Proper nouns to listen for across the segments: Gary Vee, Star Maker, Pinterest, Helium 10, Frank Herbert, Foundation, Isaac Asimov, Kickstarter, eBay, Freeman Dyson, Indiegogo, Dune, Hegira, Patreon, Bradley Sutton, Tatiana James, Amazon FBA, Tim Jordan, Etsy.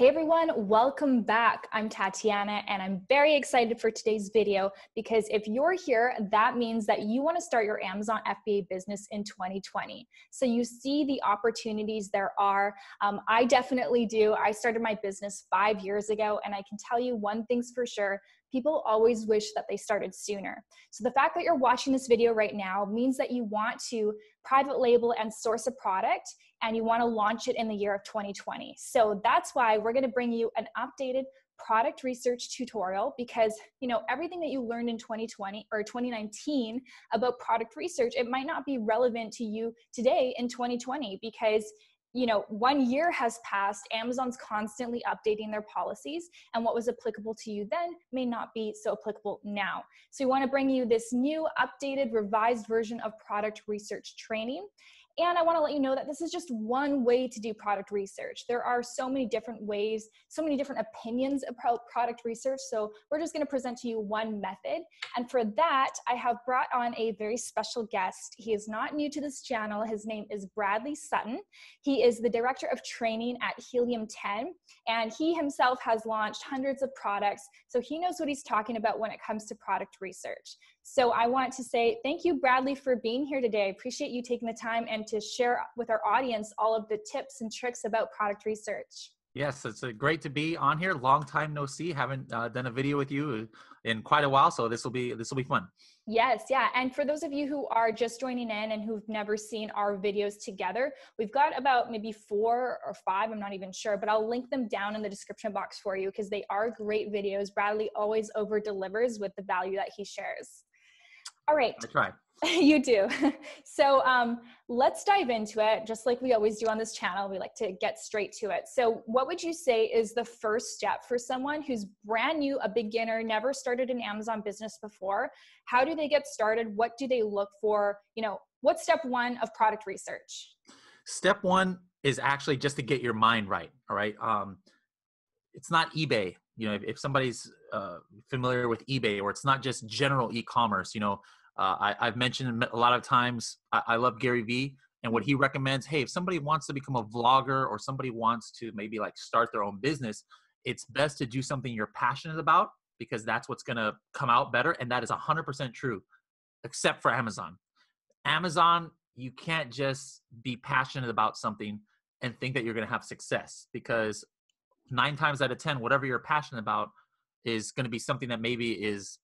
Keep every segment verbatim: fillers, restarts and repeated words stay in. Hey everyone, welcome back. I'm Tatiana and I'm very excited for today's video because if you're here, that means that you want to start your Amazon F B A business in twenty twenty. So you see the opportunities there are. Um, I definitely do. I started my business five years ago and I can tell you one thing's for sure. People always wish that they started sooner. So the fact that you're watching this video right now means that you want to private label and source a product and you want to launch it in the year of twenty twenty. So that's why we're going to bring you an updated product research tutorial because, you know, everything that you learned in twenty twenty or twenty nineteen about product research, it might not be relevant to you today in twenty twenty because you know, one year has passed, Amazon's constantly updating their policies, and what was applicable to you then may not be so applicable now. So we want to bring you this new, updated, revised version of product research training. And I want to let you know that this is just one way to do product research. There are so many different ways, so many different opinions about product research. So we're just going to present to you one method. And for that, I have brought on a very special guest. He is not new to this channel. His name is Bradley Sutton. He is the director of training at Helium ten. And he himself has launched hundreds of products. So he knows what he's talking about when it comes to product research. So I want to say thank you, Bradley, for being here today. I appreciate you taking the time and to share with our audience all of the tips and tricks about product research. Yes, it's great to be on here. Long time no see. Haven't uh, done a video with you in quite a while, so this will be this will be fun. Yes, yeah. And for those of you who are just joining in and who've never seen our videos together, we've got about maybe four or five, I'm not even sure, but I'll link them down in the description box for you because they are great videos. Bradley always over delivers with the value that he shares. All right. I try. You do. So um, let's dive into it. Just like we always do on this channel, we like to get straight to it. So what would you say is the first step for someone who's brand new, a beginner, never started an Amazon business before? How do they get started? What do they look for? You know, what's step one of product research? Step one is actually just to get your mind right. All right. Um, it's not eBay. You know, if, if somebody's uh, familiar with eBay, or it's not just general e-commerce, you know, Uh, I, I've mentioned a lot of times, I, I love Gary Vee and what he recommends. Hey, if somebody wants to become a vlogger or somebody wants to maybe like start their own business, it's best to do something you're passionate about because that's what's going to come out better. And that is one hundred percent true, except for Amazon. Amazon, you can't just be passionate about something and think that you're going to have success because nine times out of ten, whatever you're passionate about is going to be something that maybe is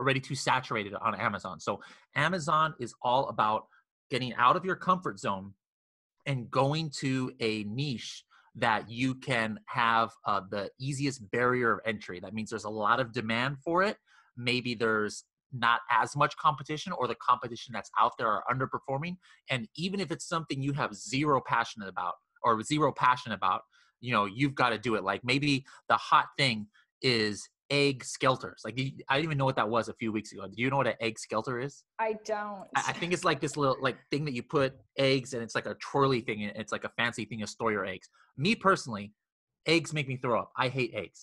already too saturated on Amazon. So Amazon is all about getting out of your comfort zone and going to a niche that you can have uh, the easiest barrier of entry. That means there's a lot of demand for it. Maybe there's not as much competition, or the competition that's out there are underperforming. And even if it's something you have zero passion about or zero passion about, you know, you've got to do it. Like maybe the hot thing is egg skelters. Like, I didn't even know what that was a few weeks ago. Do you know what an egg skelter is? I don't. I think it's like this little like thing that you put eggs and it's like a twirly thing and it's like a fancy thing to store your eggs. Me personally, eggs make me throw up. I hate eggs.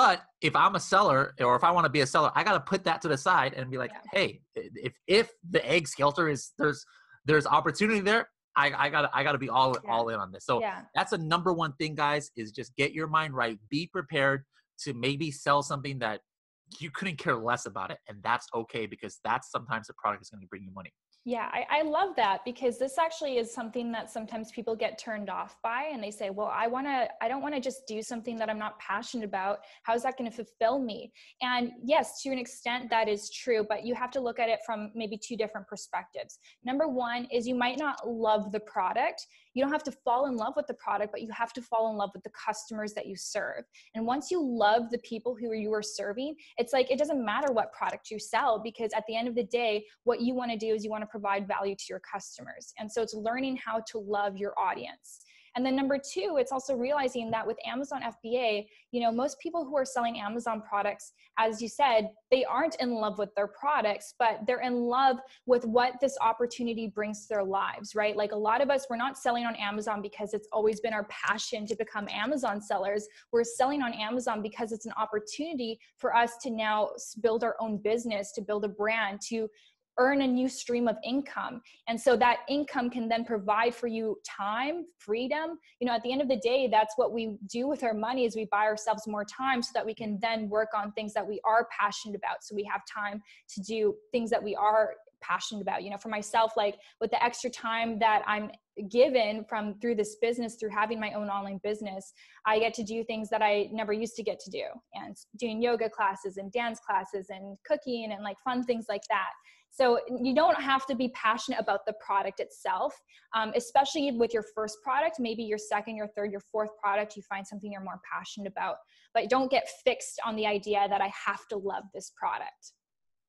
But if I'm a seller or if I want to be a seller, I got to put that to the side and be like, yeah. Hey, if, if the egg skelter is, there's, there's opportunity there. I, I gotta, I gotta be all, yeah. all in on this. So yeah. That's a number one thing, guys, is just get your mind right. Be prepared to maybe sell something that you couldn't care less about it. And that's okay, because that's sometimes the product is going to bring you money. Yeah, I, I love that, because this actually is something that sometimes people get turned off by, and they say, well, I want to, I don't want to just do something that I'm not passionate about. How is that going to fulfill me? And yes, to an extent that is true, but you have to look at it from maybe two different perspectives. Number one is you might not love the product. You don't have to fall in love with the product, but you have to fall in love with the customers that you serve. And once you love the people who you are serving, it's like, it doesn't matter what product you sell, because at the end of the day, what you want to do is you want to provide value to your customers. And so it's learning how to love your audience. And then number two, it's also realizing that with Amazon F B A, you know, most people who are selling Amazon products, as you said, they aren't in love with their products, but they're in love with what this opportunity brings to their lives, right? Like a lot of us, we're not selling on Amazon because it's always been our passion to become Amazon sellers. We're selling on Amazon because it's an opportunity for us to now build our own business, to build a brand, to earn a new stream of income. And so that income can then provide for you time, freedom. You know, at the end of the day, that's what we do with our money, is we buy ourselves more time so that we can then work on things that we are passionate about. So we have time to do things that we are passionate about. You know, for myself, like with the extra time that I'm given from through this business, through having my own online business, I get to do things that I never used to get to do, and doing yoga classes and dance classes and cooking and like fun things like that. So you don't have to be passionate about the product itself, um, especially with your first product. Maybe your second, your third, your fourth product, you find something you're more passionate about, but don't get fixed on the idea that I have to love this product.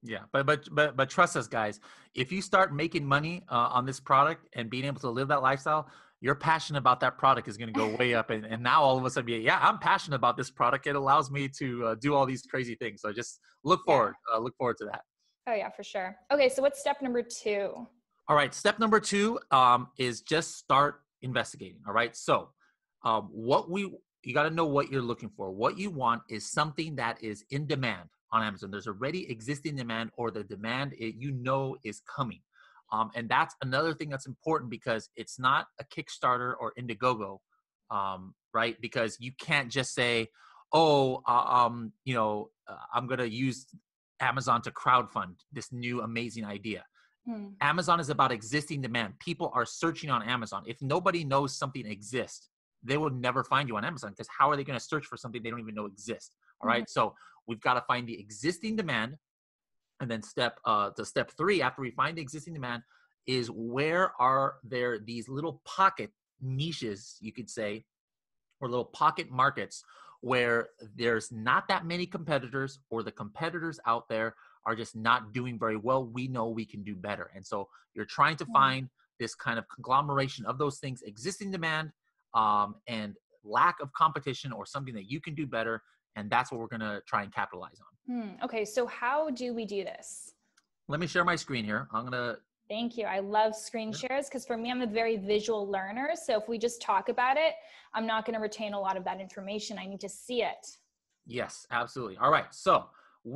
Yeah, but but but but trust us, guys. If you start making money uh, on this product and being able to live that lifestyle, your passion about that product is going to go way up. And, and now all of a sudden, be, yeah, I'm passionate about this product. It allows me to uh, do all these crazy things. So just look forward. Uh, look forward to that. Oh yeah, for sure. Okay, so what's step number two? All right, step number two um, is just start investigating. All right, so um, what we you got to know what you're looking for. What you want is something that is in demand on Amazon. There's already existing demand, or the demand it, you know, is coming. Um, and that's another thing that's important, because it's not a Kickstarter or Indiegogo, um, right? Because you can't just say, oh, uh, um, you know, uh, I'm going to use Amazon to crowdfund this new amazing idea. Hmm. Amazon is about existing demand. People are searching on Amazon. If nobody knows something exists, they will never find you on Amazon, because how are they going to search for something they don't even know exists? All right. Mm-hmm. So we've got to find the existing demand. And then step uh, to step three, after we find the existing demand, is where are there these little pocket niches, you could say, or little pocket markets where there's not that many competitors, or the competitors out there are just not doing very well. We know we can do better. And so you're trying to mm-hmm. find this kind of conglomeration of those things: existing demand, Um, and lack of competition, or something that you can do better. And that's what we're going to try and capitalize on. Hmm, okay. So how do we do this? Let me share my screen here. I'm going to. Thank you. I love screen yeah. shares, because for me, I'm a very visual learner. So if we just talk about it, I'm not going to retain a lot of that information. I need to see it. Yes, absolutely. All right. So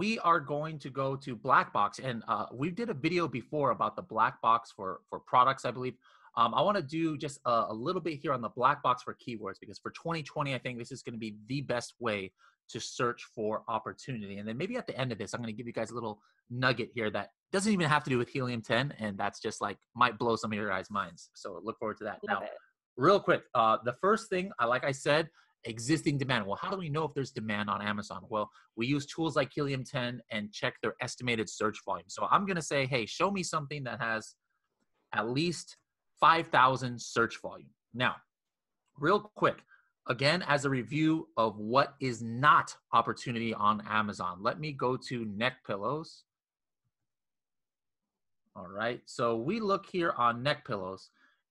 we are going to go to Black Box, and uh, we did a video before about the Black Box for, for products, I believe. Um, I want to do just a, a little bit here on the Black Box for keywords, because for twenty twenty, I think this is going to be the best way to search for opportunity. And then maybe at the end of this, I'm going to give you guys a little nugget here that doesn't even have to do with Helium ten. And that's just like might blow some of your guys' minds. So look forward to that. Now, real quick, uh, the first thing, like I said, existing demand. Well, how do we know if there's demand on Amazon? Well, we use tools like Helium ten and check their estimated search volume. So I'm going to say, hey, show me something that has at least five thousand search volume. Now, real quick, again, as a review of what is not opportunity on Amazon, let me go to neck pillows. All right. So we look here on neck pillows,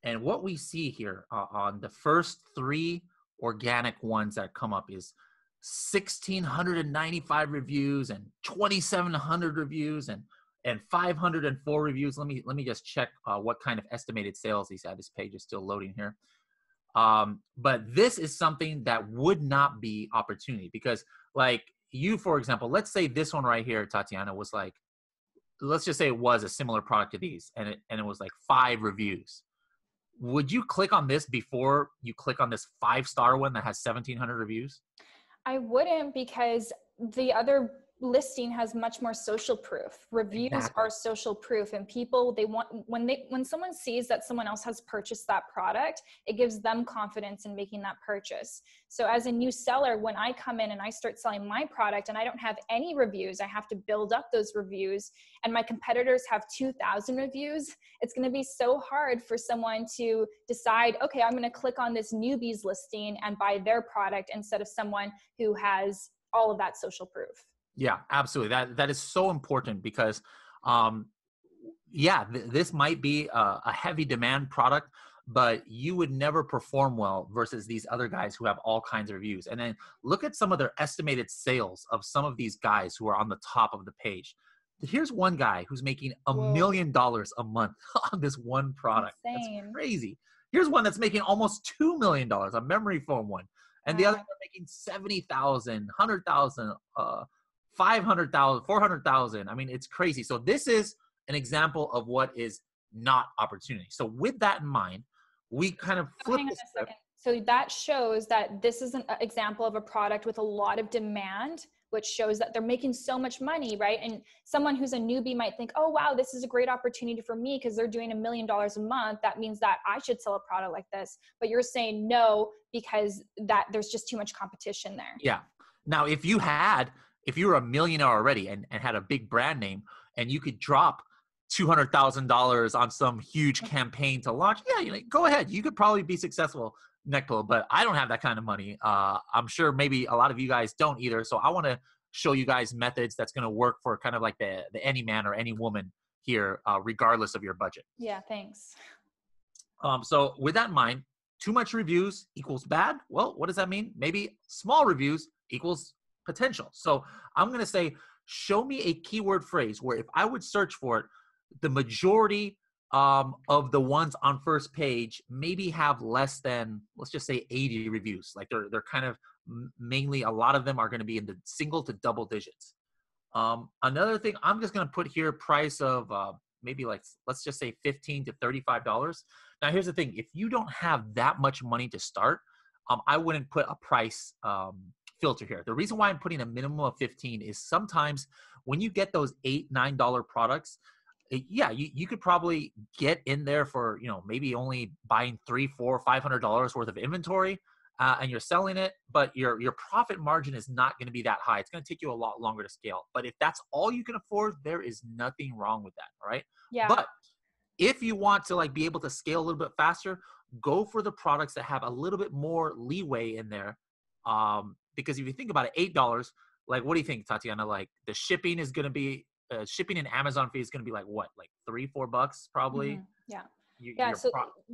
and what we see here uh, on the first three organic ones that come up is one thousand six hundred ninety-five reviews, and two thousand seven hundred reviews, and and five hundred four reviews. Let me let me just check uh, what kind of estimated sales these have. This page is still loading here. Um, but this is something that would not be opportunity, because like you, for example, let's say this one right here, Tatiana, was like, let's just say it was a similar product to these, and it, and it was like five reviews. Would you click on this before you click on this five-star one that has seventeen hundred reviews? I wouldn't, because the other listing has much more social proof. Reviews exactly. are social proof, and people, they want, when they, when someone sees that someone else has purchased that product, it gives them confidence in making that purchase. So as a new seller, when I come in and I start selling my product and I don't have any reviews, I have to build up those reviews, and my competitors have two thousand reviews. It's going to be so hard for someone to decide, okay, I'm going to click on this newbie's listing and buy their product instead of someone who has all of that social proof. Yeah, absolutely. That that is so important, because, um, yeah, th this might be a, a heavy demand product, but you would never perform well versus these other guys who have all kinds of reviews. And then look at some of their estimated sales of some of these guys who are on the top of the page. Here's one guy who's making a million dollars a month on this one product. Insane. That's crazy. Here's one that's making almost two million dollars, a memory foam one, and wow. the other are making seventy thousand, hundred thousand. Uh, five hundred thousand, four hundred thousand. I mean, it's crazy. So this is an example of what is not opportunity. So with that in mind, we kind of flip oh, this step. So that shows that this is an example of a product with a lot of demand, which shows that they're making so much money, right? And someone who's a newbie might think, oh, wow, this is a great opportunity for me because they're doing a million dollars a month. That means that I should sell a product like this. But you're saying no, because that there's just too much competition there. Yeah. Now, if you had, if you were a millionaire already and, and had a big brand name and you could drop two hundred thousand dollars on some huge campaign to launch, yeah, you know, go ahead. You could probably be successful, neck pull, but I don't have that kind of money. Uh, I'm sure maybe a lot of you guys don't either. So I want to show you guys methods that's going to work for kind of like the, the any man or any woman here, uh, regardless of your budget. Yeah, thanks. Um, so with that in mind, too much reviews equals bad. Well, what does that mean? Maybe small reviews equals potential. So I'm going to say, show me a keyword phrase where if I would search for it, the majority Um, of the ones on first page maybe have less than, let's just say eighty reviews. Like they're, they're kind of mainly, a lot of them are going to be in the single to double digits. Um, another thing I'm just going to put here, price of uh, maybe like, let's just say fifteen to thirty-five dollars. Now here's the thing. If you don't have that much money to start, um, I wouldn't put a price um, filter here. The reason why I'm putting a minimum of fifteen is sometimes when you get those eight, nine dollar products, yeah, you, you could probably get in there for, you know, maybe only buying three, four, five hundred dollars worth of inventory, uh, and you're selling it, but your your profit margin is not going to be that high. It's going to take you a lot longer to scale. But if that's all you can afford, there is nothing wrong with that. All right. Yeah. But if you want to like be able to scale a little bit faster, go for the products that have a little bit more leeway in there, um, because if you think about it, eight dollars, like what do you think, Tatiana? Like the shipping is going to be. Uh, shipping and Amazon fee is going to be like what, like three, four bucks probably. Mm-hmm. Yeah. You, yeah. So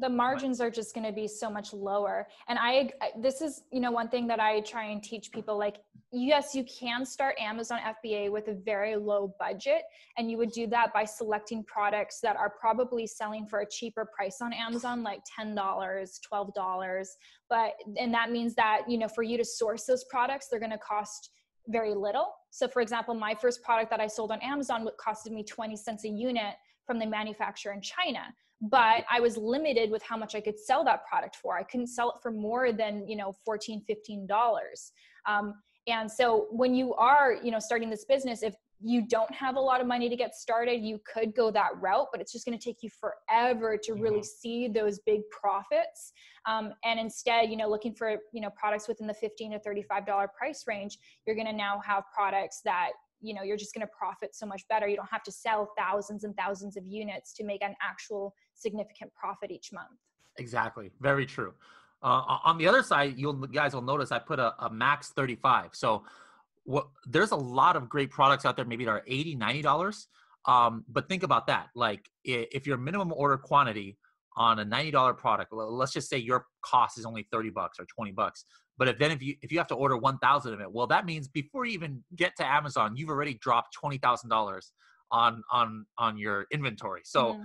the margins are just going to be so much lower. And I, I, this is, you know, one thing that I try and teach people, like, yes, you can start Amazon F B A with a very low budget. And you would do that by selecting products that are probably selling for a cheaper price on Amazon, like ten dollars, twelve dollars. But, and that means that, you know, for you to source those products, they're going to cost very little. So for example, my first product that I sold on Amazon costed me twenty cents a unit from the manufacturer in China, but I was limited with how much I could sell that product for. I couldn't sell it for more than, you know, fourteen, fifteen dollars. Um, and so when you are, you know, starting this business, if you don't have a lot of money to get started, you could go that route, but it's just going to take you forever to really yeah. see those big profits. Um, and instead, you know, looking for, you know, products within the fifteen to thirty-five dollar price range, you're going to now have products that, you know, you're just going to profit so much better. You don't have to sell thousands and thousands of units to make an actual significant profit each month. Exactly. Very true. Uh, on the other side, you'll, you guys will notice I put a, a max thirty-five. So what, there's a lot of great products out there, maybe that are eighty, ninety dollars. Um, but think about that. Like if your minimum order quantity on a ninety dollar product, let's just say your cost is only thirty bucks or twenty bucks. But if then if you, if you have to order one thousand of it, well, that means before you even get to Amazon, you've already dropped twenty thousand dollars on, on, on your inventory. So yeah.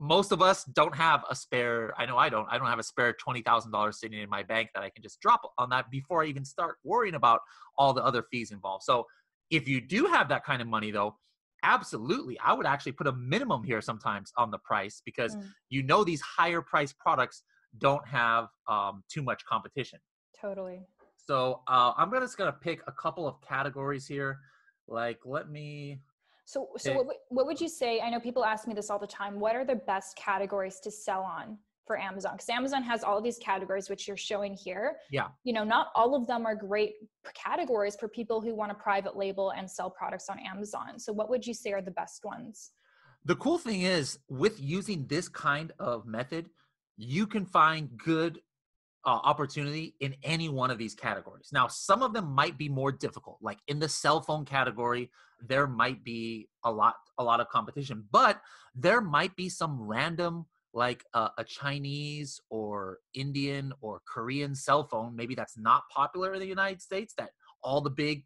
most of us don't have a spare. I know I don't, I don't have a spare twenty thousand dollars sitting in my bank that I can just drop on that before I even start worrying about all the other fees involved. So if you do have that kind of money though, absolutely. I would actually put a minimum here sometimes on the price because mm. you know, these higher priced products don't have um, too much competition. Totally. So uh, I'm just going to pick a couple of categories here. Like, let me, So, so what, what would you say? I know people ask me this all the time. What are the best categories to sell on for Amazon? Because Amazon has all of these categories, which you're showing here. Yeah. You know, not all of them are great categories for people who want to private label and sell products on Amazon. So what would you say are the best ones? The cool thing is with using this kind of method, you can find good uh, opportunity in any one of these categories. Now, some of them might be more difficult, like in the cell phone category, there might be a lot, a lot of competition, but there might be some random, like uh, a Chinese or Indian or Korean cell phone, maybe that's not popular in the United States, that all the big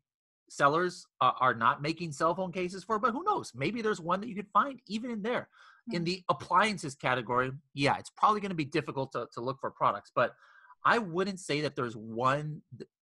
sellers uh, are not making cell phone cases for, but who knows? Maybe there's one that you could find even in there. Mm-hmm. In the appliances category, yeah, it's probably going to be difficult to, to look for products, but I wouldn't say that there's one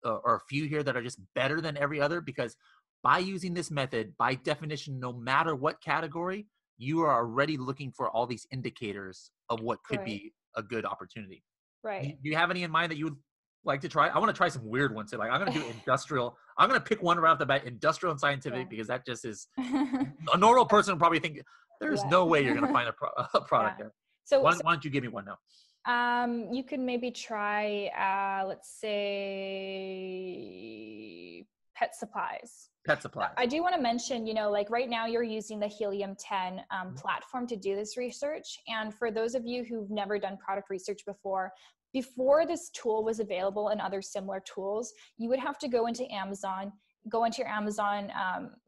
uh, or a few here that are just better than every other because by using this method, by definition, no matter what category, you are already looking for all these indicators of what could right. be a good opportunity. Right. Do you have any in mind that you would like to try? I want to try some weird ones. So like, I'm going to do industrial. I'm going to pick one right off the bat, industrial and scientific, yeah. because that just is, a normal person would probably think, there's yeah. no way you're going to find a, pro a product yeah. there. So why, so why don't you give me one now? Um, you could maybe try, uh, let's say, pet supplies. Pet supplies. I do want to mention, you know, like right now you're using the Helium ten um, platform to do this research. And for those of you who've never done product research before, before this tool was available and other similar tools, you would have to go into Amazon, go into your Amazon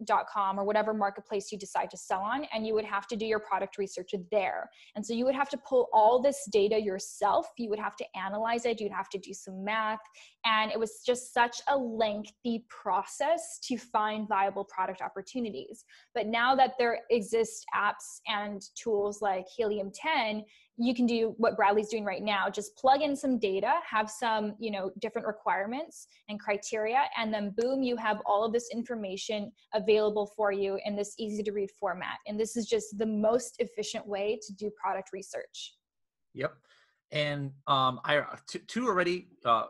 dot com um, or whatever marketplace you decide to sell on, and you would have to do your product research there. And so you would have to pull all this data yourself. You would have to analyze it. You'd have to do some math. And it was just such a lengthy process to find viable product opportunities. But now that there exist apps and tools like Helium ten, you can do what Bradley's doing right now. Just plug in some data, have some, you know, different requirements and criteria, and then boom, you have all of this information available for you in this easy to read format. And this is just the most efficient way to do product research. Yep. And um, I, two already uh,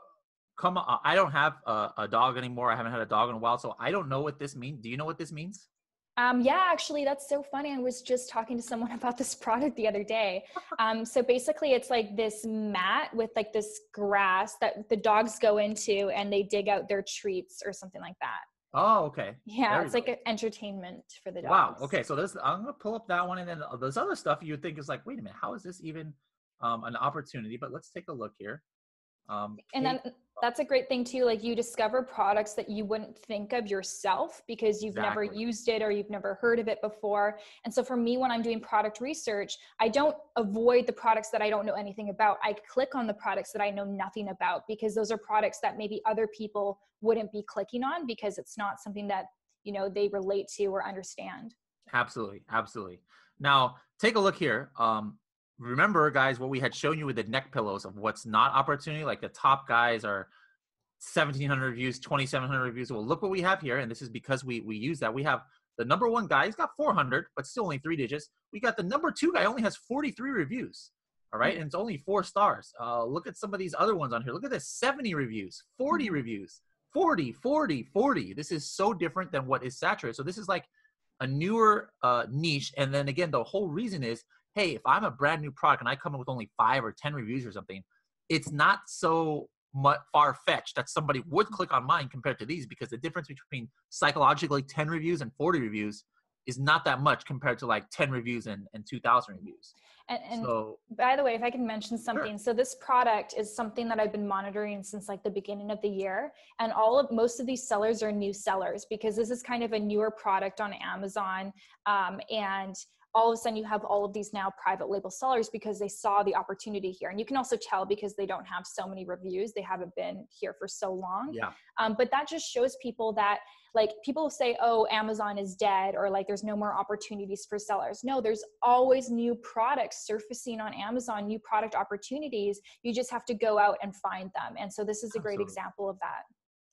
come, uh, I don't have a, a dog anymore. I haven't had a dog in a while, so I don't know what this means. Do you know what this means? Um, yeah, actually, that's so funny. I was just talking to someone about this product the other day. Um, so basically, it's like this mat with like this grass that the dogs go into and they dig out their treats or something like that. Oh, okay. Yeah, it's like an entertainment for the dogs. Wow. Okay, so this, I'm going to pull up that one. And then there's other stuff you would think is like, wait a minute, how is this even um, an opportunity? But let's take a look here. Um, and then that's a great thing too. Like you discover products that you wouldn't think of yourself because you've exactly. never used it or you've never heard of it before. And so for me, when I'm doing product research, I don't avoid the products that I don't know anything about. I click on the products that I know nothing about because those are products that maybe other people wouldn't be clicking on because it's not something that, you know, they relate to or understand. Absolutely. Absolutely. Now take a look here. Um, Remember, guys, what we had shown you with the neck pillows of what's not opportunity, like the top guys are seventeen hundred reviews, twenty-seven hundred reviews. Well, look what we have here. And this is because we, we use that. We have the number one guy, he's got four hundred, but still only three digits. We got the number two guy only has forty-three reviews. All right. And it's only four stars. Uh, look at some of these other ones on here. Look at this, seventy reviews, forty reviews, forty, forty, forty. This is so different than what is saturated. So this is like a newer uh, niche. And then again, the whole reason is, hey, if I'm a brand new product and I come in with only five or ten reviews or something, it's not so far-fetched that somebody would click on mine compared to these, because the difference between psychologically ten reviews and forty reviews is not that much compared to like ten reviews and, and two thousand reviews. And, and so, by the way, if I can mention something, sure. so this product is something that I've been monitoring since like the beginning of the year. And all of, most of these sellers are new sellers because this is kind of a newer product on Amazon. Um, and all of a sudden you have all of these now private label sellers because they saw the opportunity here. And you can also tell because they don't have so many reviews. They haven't been here for so long. Yeah. Um, but that just shows people that like people say, oh, Amazon is dead or like there's no more opportunities for sellers. No, there's always new products surfacing on Amazon, new product opportunities. You just have to go out and find them. And so this is a Absolutely. Great example of that.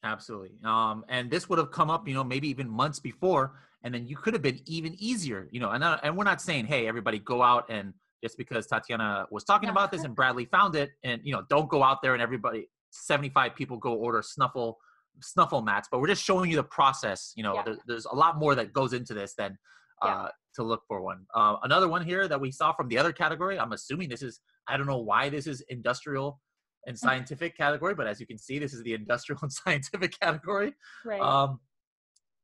Absolutely. Um, and this would have come up, you know, maybe even months before, and then you could have been even easier, you know, and, uh, and we're not saying, hey, everybody go out and just because Tatiana was talking no. about this and Bradley found it and, you know, don't go out there and everybody, seventy-five people go order snuffle, snuffle mats, but we're just showing you the process. You know, yeah. there, there's a lot more that goes into this than uh, yeah. to look for one. Uh, another one here that we saw from the other category, I'm assuming this is, I don't know why this is industrial and scientific category, but as you can see, this is the industrial and scientific category. Right. Um,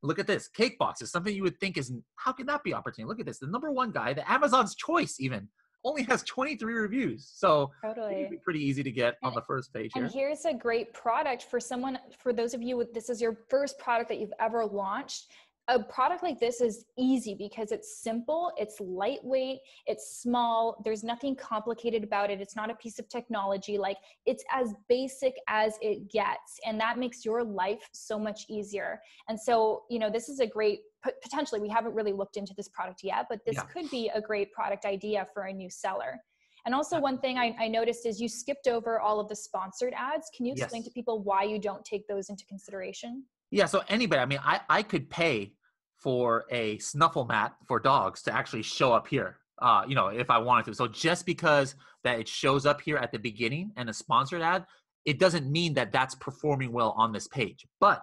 look at this, cake boxes, something you would think is, how can that be opportunity? Look at this, the number one guy, the Amazon's choice even, only has twenty-three reviews. So totally. It'd be pretty easy to get and, on the first page here. And here's a great product for someone, for those of you, with this is your first product that you've ever launched. A product like this is easy because it's simple, it's lightweight, it's small, there's nothing complicated about it, it's not a piece of technology, like it's as basic as it gets, and that makes your life so much easier. And so, you know, this is a great, potentially, we haven't really looked into this product yet, but this yeah. could be a great product idea for a new seller. And also one thing I, I noticed is you skipped over all of the sponsored ads. Can you explain yes. to people why you don't take those into consideration? Yeah, so anybody, I mean, I, I could pay for a snuffle mat for dogs to actually show up here, uh, you know, if I wanted to. So just because that it shows up here at the beginning and a sponsored ad, it doesn't mean that that's performing well on this page. But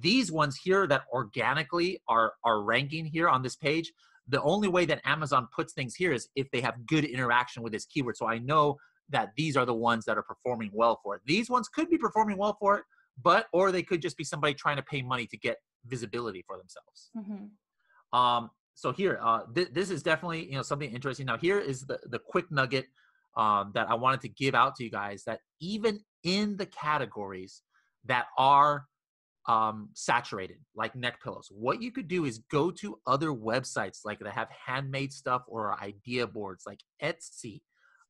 these ones here that organically are, are ranking here on this page, the only way that Amazon puts things here is if they have good interaction with this keyword. So I know that these are the ones that are performing well for it. These ones could be performing well for it, but, or they could just be somebody trying to pay money to get visibility for themselves. Mm-hmm. Um, so here, uh, th this is definitely, you know, something interesting. Now here is the, the quick nugget um, that I wanted to give out to you guys, that even in the categories that are um, saturated, like neck pillows, what you could do is go to other websites like that have handmade stuff or idea boards like Etsy,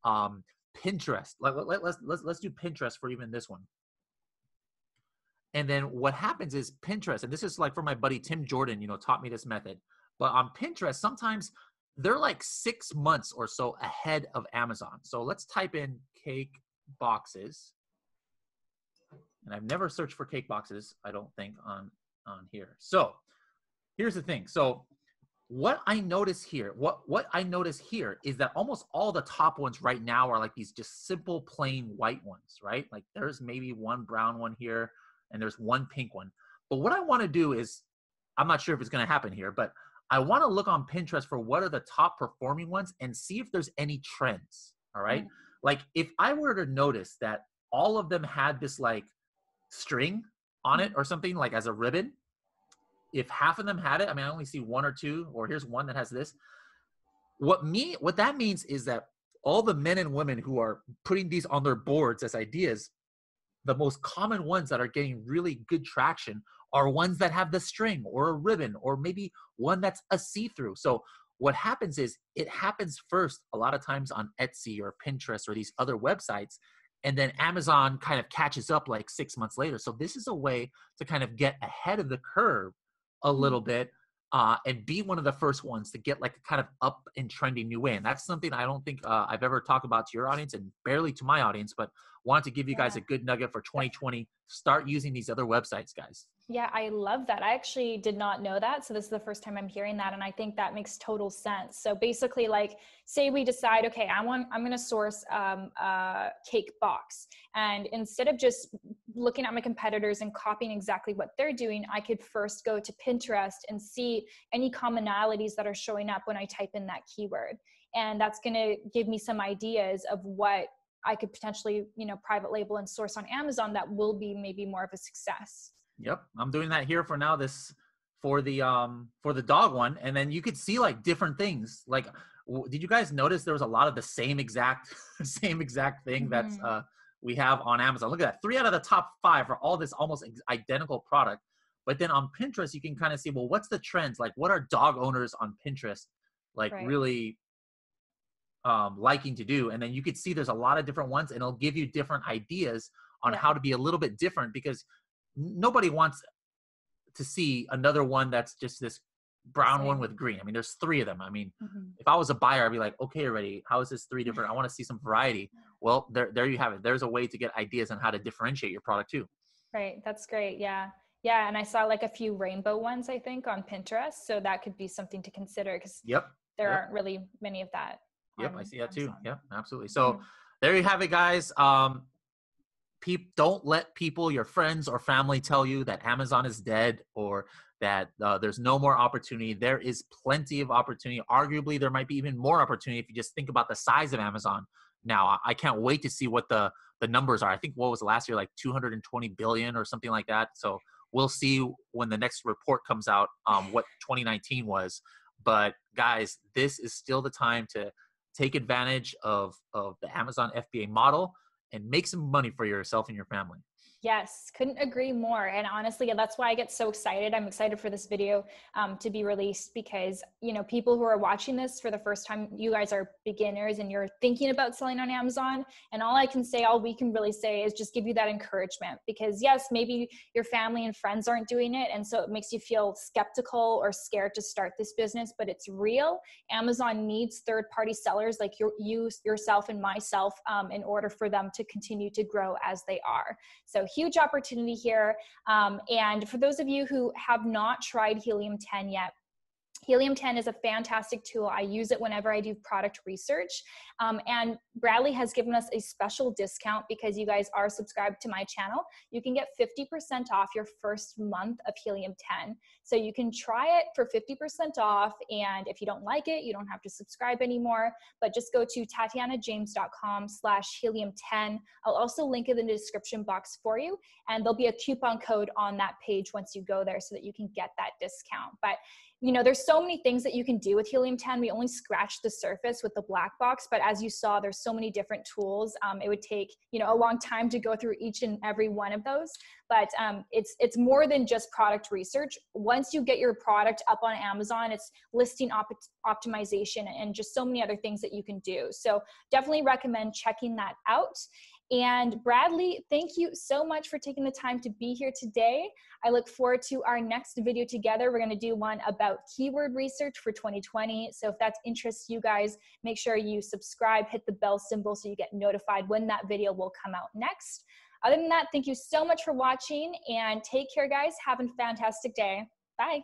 um, Pinterest. Like, let, let's, let's, let's do Pinterest for even this one. And then what happens is Pinterest, and this is like for my buddy Tim Jordan, you know, taught me this method. But on Pinterest, sometimes they're like six months or so ahead of Amazon. So let's type in cake boxes. And I've never searched for cake boxes, I don't think, on, on here. So here's the thing. So what I notice here, what, what I notice here is that almost all the top ones right now are like these just simple, plain white ones, right? Like there's maybe one brown one here, and there's one pink one. But what I want to do is, I'm not sure if it's going to happen here, but I want to look on Pinterest for what are the top performing ones and see if there's any trends, all right? Mm-hmm. Like if I were to notice that all of them had this like string on it or something, like as a ribbon, if half of them had it, I mean, I only see one or two, or here's one that has this. What me, what that means is that all the men and women who are putting these on their boards as ideas, the most common ones that are getting really good traction are ones that have the string or a ribbon, or maybe one that's a see-through. So what happens is it happens first a lot of times on Etsy or Pinterest or these other websites, and then Amazon kind of catches up like six months later. So this is a way to kind of get ahead of the curve a little bit uh, and be one of the first ones to get like a kind of up and trendy new way. And that's something I don't think uh, I've ever talked about to your audience, and barely to my audience, but wanted to give you guys yeah. a good nugget for twenty twenty. Start using these other websites, guys. Yeah, I love that. I actually did not know that. So this is the first time I'm hearing that. And I think that makes total sense. So basically, like, say we decide, okay, I want, I'm going to source um, a cake box. And instead of just looking at my competitors and copying exactly what they're doing, I could first go to Pinterest and see any commonalities that are showing up when I type in that keyword. And that's going to give me some ideas of what I could potentially, you know, private label and source on Amazon that will be maybe more of a success. Yep. I'm doing that here for now, this for the, um, for the dog one. And then you could see like different things. Like, w did you guys notice there was a lot of the same exact, same exact thing mm-hmm. that's, uh, we have on Amazon? Look at that. Three out of the top five are all this almost identical product. But then on Pinterest, you can kind of see, well, what's the trends? Like what are dog owners on Pinterest? Like right. really, um, liking to do. And then you could see there's a lot of different ones, and it'll give you different ideas on yeah. how to be a little bit different, because nobody wants to see another one that's just this brown Same. one with green. I mean, there's three of them. I mean, mm-hmm. if I was a buyer, I'd be like, okay, already, how is this three different? I want to see some variety. Well, there, there you have it. There's a way to get ideas on how to differentiate your product too. Right. That's great. Yeah. Yeah. And I saw like a few rainbow ones, I think, on Pinterest. So that could be something to consider, because yep. there yep. aren't really many of that. Yep, I see that too. Yep, absolutely. So mm-hmm. there you have it, guys. Um, peep, don't let people, your friends or family, tell you that Amazon is dead or that uh, there's no more opportunity. There is plenty of opportunity. Arguably, there might be even more opportunity if you just think about the size of Amazon. Now, I can't wait to see what the, the numbers are. I think what was last year, like two hundred twenty billion or something like that. So we'll see when the next report comes out um, what twenty nineteen was. But guys, this is still the time to take advantage of, of the Amazon F B A model and make some money for yourself and your family. Yes, couldn't agree more. And honestly, that's why I get so excited. I'm excited for this video um, to be released, because, you know, people who are watching this for the first time, you guys are beginners and you're thinking about selling on Amazon. And all I can say, all we can really say is just give you that encouragement, because yes, maybe your family and friends aren't doing it. And so it makes you feel skeptical or scared to start this business, but it's real. Amazon needs third-party sellers like your, you, yourself and myself um, in order for them to continue to grow as they are. So huge opportunity here. Um, and for those of you who have not tried Helium ten yet, Helium ten is a fantastic tool. I use it whenever I do product research. Um, and Bradley has given us a special discount because you guys are subscribed to my channel. You can get fifty percent off your first month of Helium ten. So you can try it for fifty percent off. And if you don't like it, you don't have to subscribe anymore. But just go to tatiana james dot com slash helium ten. I'll also link it in the description box for you. And there'll be a coupon code on that page once you go there so that you can get that discount. But you know, there's so many things that you can do with Helium ten. We only scratched the surface with the black box, but as you saw, there's so many different tools. Um, it would take, you know, a long time to go through each and every one of those, but um, it's, it's more than just product research. Once you get your product up on Amazon, it's listing op optimization and just so many other things that you can do. So definitely recommend checking that out. And Bradley, thank you so much for taking the time to be here today. I look forward to our next video together. We're going to do one about keyword research for twenty twenty. So if that interests you guys, make sure you subscribe, hit the bell symbol so you get notified when that video will come out next. Other than that, thank you so much for watching and take care, guys. Have a fantastic day. Bye.